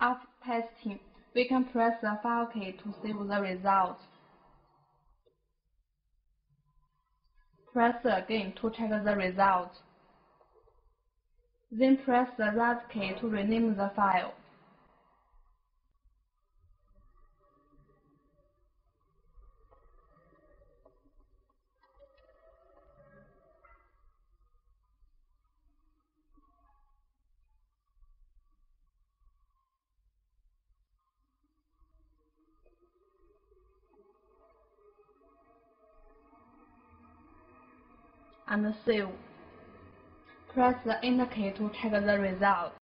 After testing, we can press the file key to save the result. Press again to check the result. Then press the right key to rename the file. And save. Press the Enter key to check the result.